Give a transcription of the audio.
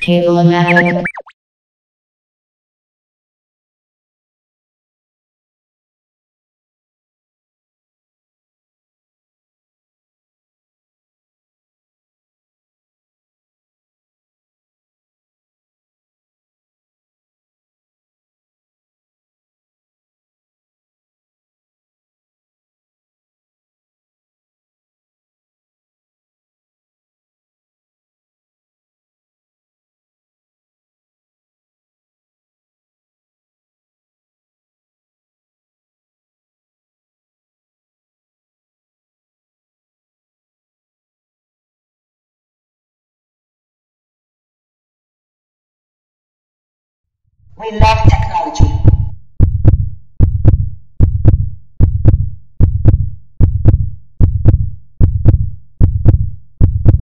Cablematic. We love technology.